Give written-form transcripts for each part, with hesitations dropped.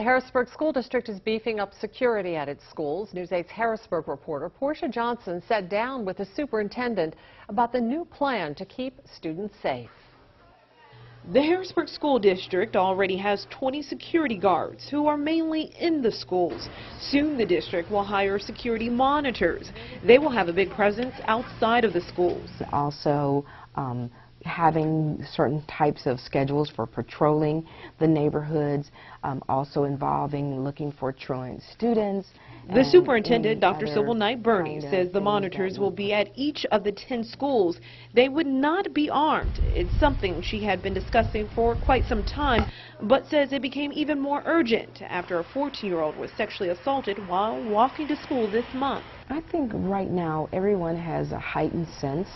The Harrisburg School District is beefing up security at its schools. News 8's Harrisburg reporter Portia Johnson sat down with the superintendent about the new plan to keep students safe. The Harrisburg School District already has 20 security guards who are mainly in the schools. Soon the district will hire security monitors. They will have a big presence outside of the schools. Also, having certain types of schedules for patrolling the neighborhoods, also involving looking for truant students. The superintendent, Dr. Sybil Knight-Bernie, says the monitors will be at each of the 10 schools. They would not be armed. It's something she had been discussing for quite some time, but says it became even more urgent after a 14-year-old was sexually assaulted while walking to school this month. I think right now everyone has a heightened sense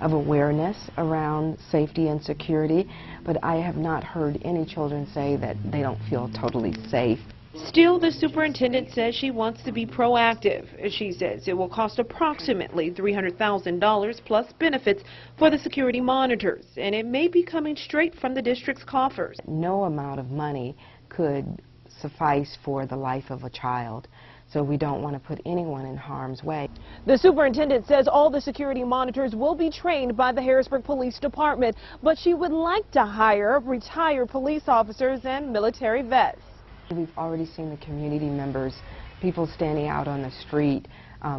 of awareness around safety and security, but I have not heard any children say that they don't feel totally safe. Still, the superintendent says she wants to be proactive. She says it will cost approximately $300,000 plus benefits for the security monitors, and it may be coming straight from the district's coffers. No amount of money could suffice for the life of a child, so we don't want to put anyone in harm's way. The superintendent says all the security monitors will be trained by the Harrisburg Police Department, but she would like to hire retired police officers and military vets. We've already seen the community members, people standing out on the street,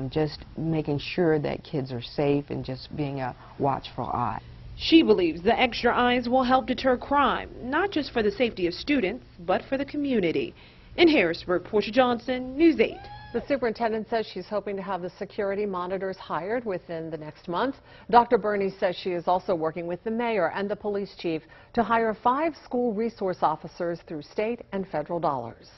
just making sure that kids are safe and just being a watchful eye. She believes the extra eyes will help deter crime, not just for the safety of students, but for the community. In Harrisburg, Portia Johnson, News 8. The superintendent says she's hoping to have the security monitors hired within the next month. Dr. Bernie says she is also working with the mayor and the police chief to hire 5 school resource officers through state and federal dollars.